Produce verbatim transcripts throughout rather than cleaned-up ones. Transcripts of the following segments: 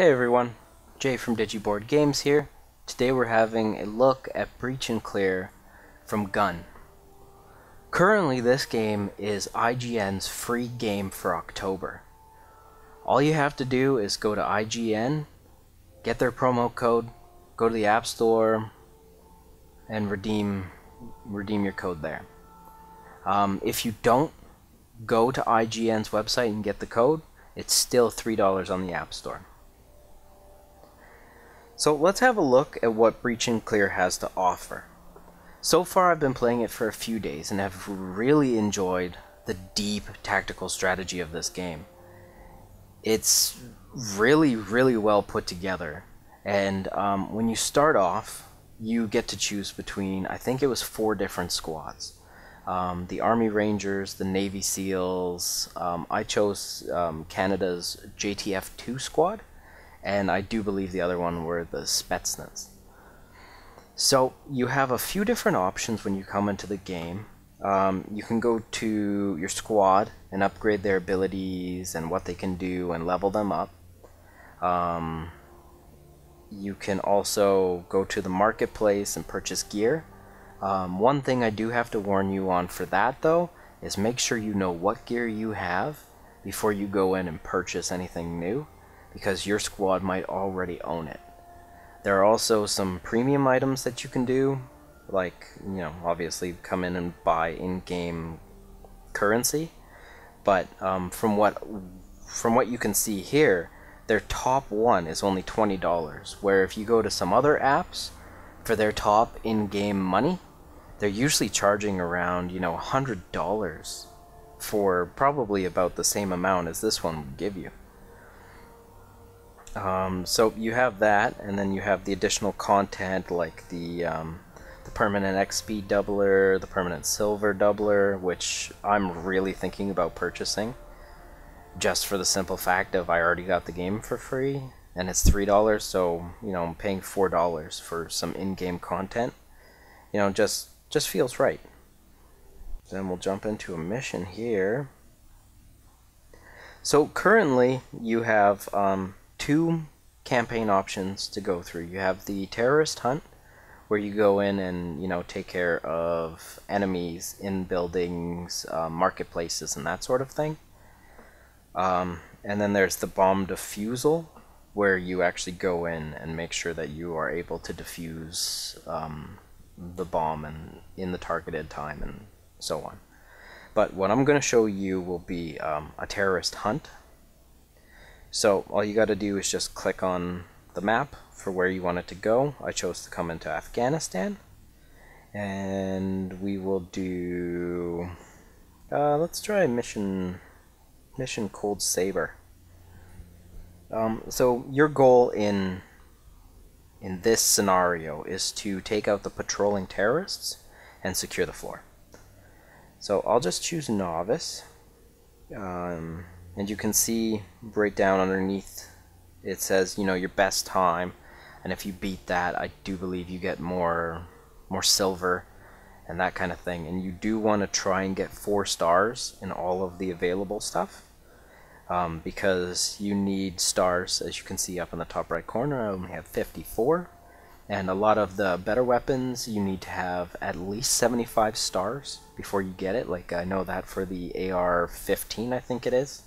Hey everyone, Jay from DigiBoard Games here. Today we're having a look at Breach and Clear from Gun. Currently this game is I G N's free game for October. All you have to do is go to I G N, get their promo code, go to the App Store, and redeem, redeem your code there. Um, if you don't go to I G N's website and get the code, it's still three dollars on the App Store. So let's have a look at what Breach and Clear has to offer. So far I've been playing it for a few days and have really enjoyed the deep tactical strategy of this game. It's really, really well put together, and um, when you start off you get to choose between, I think it was four different squads. Um, the Army Rangers, the Navy Seals, um, I chose um, Canada's J T F two squad, and I do believe the other one were the Spetsnaz. So you have a few different options when you come into the game. Um, you can go to your squad and upgrade their abilities and what they can do and level them up. Um, you can also go to the marketplace and purchase gear. Um, one thing I do have to warn you on for that though is make sure you know what gear you have before you go in and purchase anything new, because your squad might already own it. There are also some premium items that you can do, like, you know, obviously come in and buy in-game currency, but um, from what from what you can see here, their top one is only twenty dollars, where if you go to some other apps for their top in-game money, they're usually charging around, you know, one hundred dollars for probably about the same amount as this one would give you. Um, so you have that, and then you have the additional content like the, um, the permanent X P doubler, the permanent silver doubler, which I'm really thinking about purchasing, just for the simple fact of I already got the game for free, and it's three dollars, so, you know, I'm paying four dollars for some in-game content. You know, just, just feels right. Then we'll jump into a mission here. So currently you have, um, two campaign options to go through. You have the terrorist hunt, where you go in and, you know, take care of enemies in buildings, uh, marketplaces, and that sort of thing. Um, and then there's the bomb defusal, where you actually go in and make sure that you are able to defuse um, the bomb and in the targeted time and so on. But what I'm going to show you will be um, a terrorist hunt. So all you got to do is just click on the map for where you want it to go. I chose to come into Afghanistan, and we will do uh, let's try mission mission Cold Saber. Um, so your goal in in this scenario is to take out the patrolling terrorists and secure the floor. So I'll just choose novice. Um, And you can see right down underneath it says, you know, your best time, and if you beat that, I do believe you get more more silver and that kind of thing. And you do want to try and get four stars in all of the available stuff, um, because you need stars. As you can see up in the top right corner, I only have fifty-four, and a lot of the better weapons you need to have at least seventy-five stars before you get it. Like, I know that for the A R fifteen, I think it is.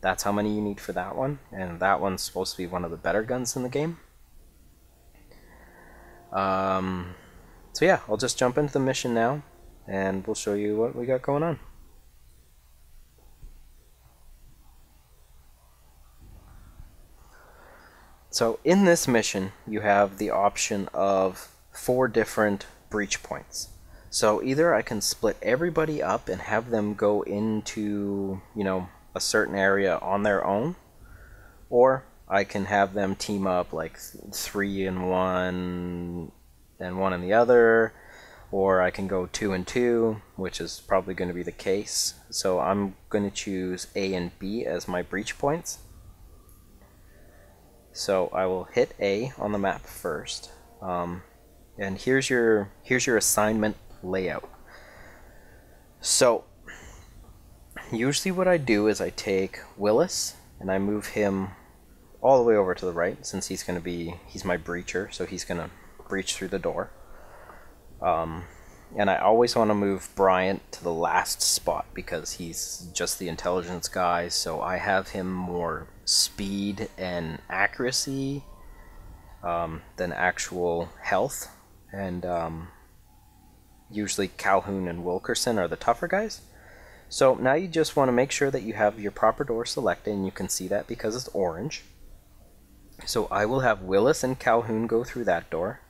That's how many you need for that one, and that one's supposed to be one of the better guns in the game. Um, so yeah, I'll just jump into the mission now, and we'll show you what we got going on. So in this mission, you have the option of four different breach points. So either I can split everybody up and have them go into, you know, a certain area on their own, or I can have them team up like three and one and one and the other, or I can go two and two, which is probably going to be the case. So I'm going to choose A and B as my breach points. So I will hit A on the map first, um, and here's your here's your assignment layout. So usually what I do is I take Willis and I move him all the way over to the right, since he's going to be, he's my breacher, so he's going to breach through the door. Um, and I always want to move Bryant to the last spot because he's just the intelligence guy, so I have him more speed and accuracy um, than actual health. And um, usually Calhoun and Wilkerson are the tougher guys. So now you just want to make sure that you have your proper door selected, and you can see that because it's orange. So I will have Willis and Calhoun go through that door,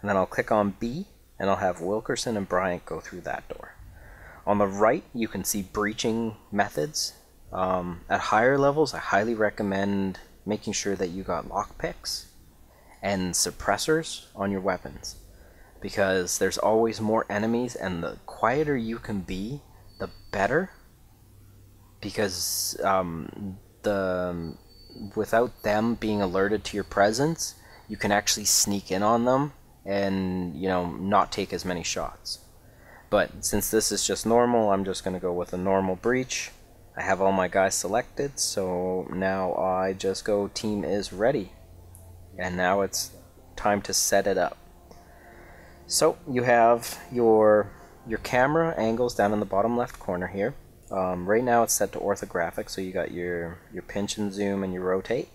and then I'll click on B, and I'll have Wilkerson and Bryant go through that door. On the right, you can see breaching methods. Um, at higher levels, I highly recommend making sure that you got lockpicks and suppressors on your weapons, because there's always more enemies, and the quieter you can be, the better, because um, the without them being alerted to your presence, you can actually sneak in on them and, you know, not take as many shots. But since this is just normal, I'm just going to go with a normal breach. I have all my guys selected, so now I just go team is ready, and now it's time to set it up. So you have your your camera angles down in the bottom left corner here. Um, right now it's set to orthographic, so you got your your pinch and zoom and your rotate,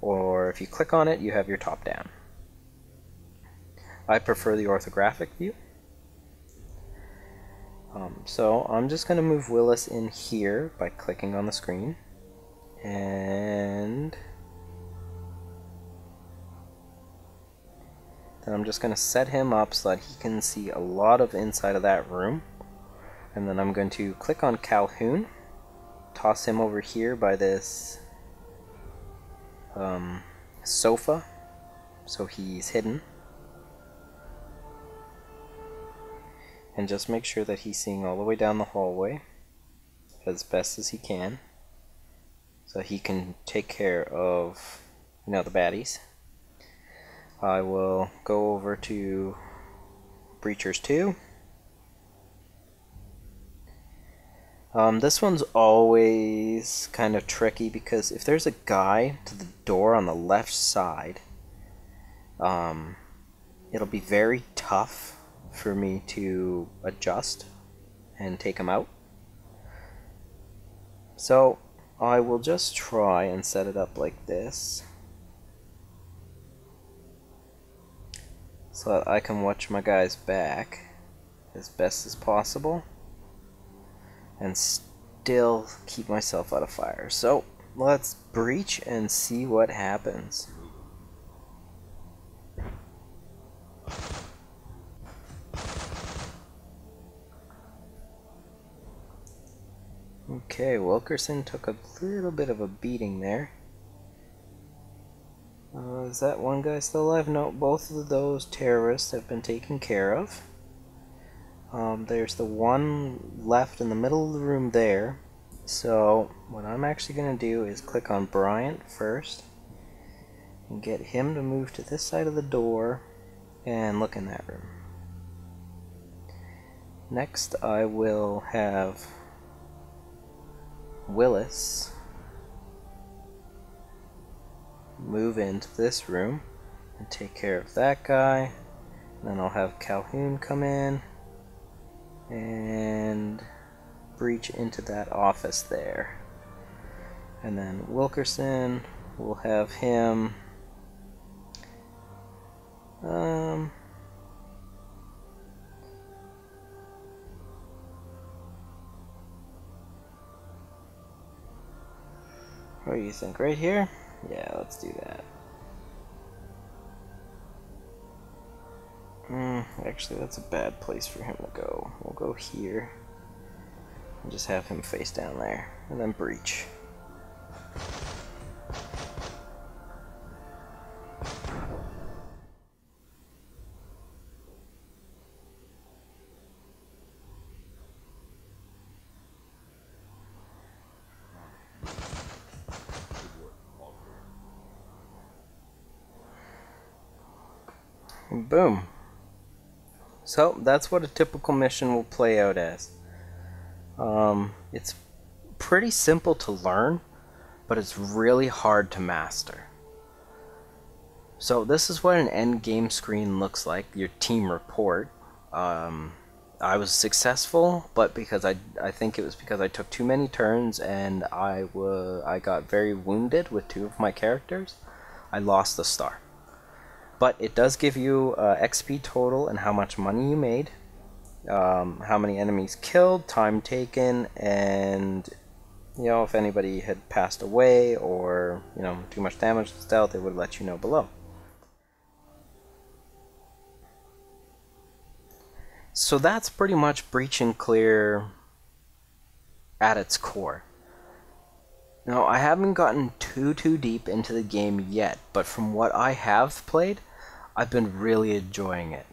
or if you click on it you have your top down. I prefer the orthographic view. Um, so I'm just going to move Willis in here by clicking on the screen, and then I'm just going to set him up so that he can see a lot of inside of that room. And then I'm going to click on Calhoun, toss him over here by this um, sofa so he's hidden, and just make sure that he's seeing all the way down the hallway as best as he can, so he can take care of, you know, the baddies. I will go over to Breachers two. Um, this one's always kind of tricky, because if there's a guy to the door on the left side, um, it'll be very tough for me to adjust and take him out. So I will just try and set it up like this, so that I can watch my guys back as best as possible and still keep myself out of fire. So let's breach and see what happens. Okay, Wilkerson took a little bit of a beating there. Uh, is that one guy still alive? No, both of those terrorists have been taken care of. Um, there's the one left in the middle of the room there. So what I'm actually going to do is click on Bryant first and get him to move to this side of the door and look in that room. Next I will have Willis move into this room and take care of that guy, and then I'll have Calhoun come in and breach into that office there, and then Wilkerson will have him um, what do you think, right here? Yeah, let's do that. Mm, actually, that's a bad place for him to go. We'll go here and just have him face down there, and then breach. Boom. So that's what a typical mission will play out as. Um, it's pretty simple to learn. but it's really hard to master. So this is what an end game screen looks like, your team report. Um, I was successful, but because I, I think it was because I took too many turns and I, I got very wounded with two of my characters, I lost the star. But it does give you uh, X P total and how much money you made, um, how many enemies killed, time taken, and you know, if anybody had passed away or you know, too much damage was dealt, it would let you know below. So that's pretty much Breach and Clear at its core. Now, I haven't gotten too, too deep into the game yet, but from what I have played, I've been really enjoying it.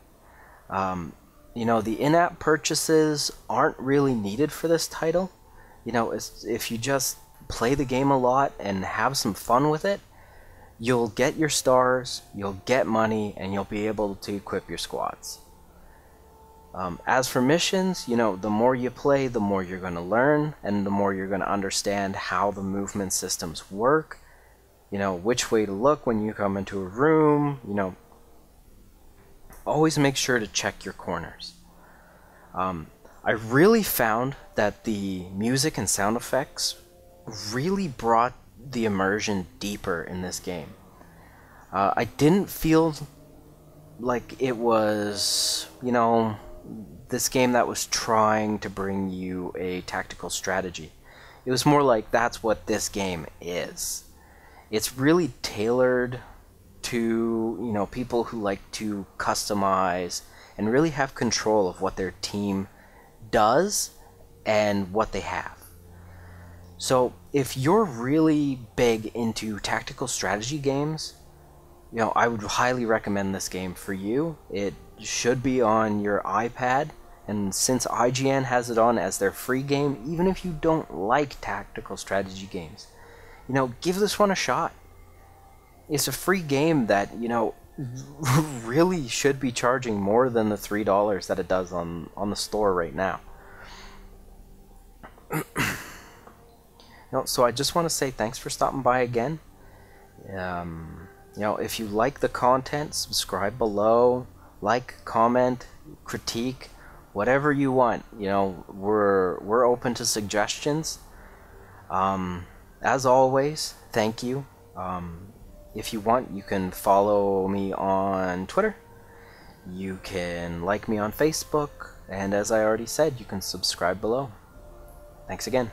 Um, you know, the in-app purchases aren't really needed for this title. You know, it's, if you just play the game a lot and have some fun with it, you'll get your stars, you'll get money, and you'll be able to equip your squads. Um, as for missions, you know, the more you play, the more you're going to learn, and the more you're going to understand how the movement systems work, you know, which way to look when you come into a room, you know. Always make sure to check your corners. Um, I really found that the music and sound effects really brought the immersion deeper in this game. Uh, I didn't feel like it was, you know, this game that was trying to bring you a tactical strategy. It was more like that's what this game is. It's really tailored to, you know, people who like to customize and really have control of what their team does and what they have. So if you're really big into tactical strategy games, you know, I would highly recommend this game for you. It should be on your iPad, and since I G N has it on as their free game, even if you don't like tactical strategy games, you know, give this one a shot. It's a free game that, you know, really should be charging more than the three dollars that it does on on the store right now. You know, so I just want to say thanks for stopping by again. Um, you know, if you like the content, subscribe below. Like, comment, critique, whatever you want. You know, we're we're open to suggestions. Um, as always, thank you. Um, if you want, you can follow me on Twitter. You can like me on Facebook, and as I already said, you can subscribe below. Thanks again.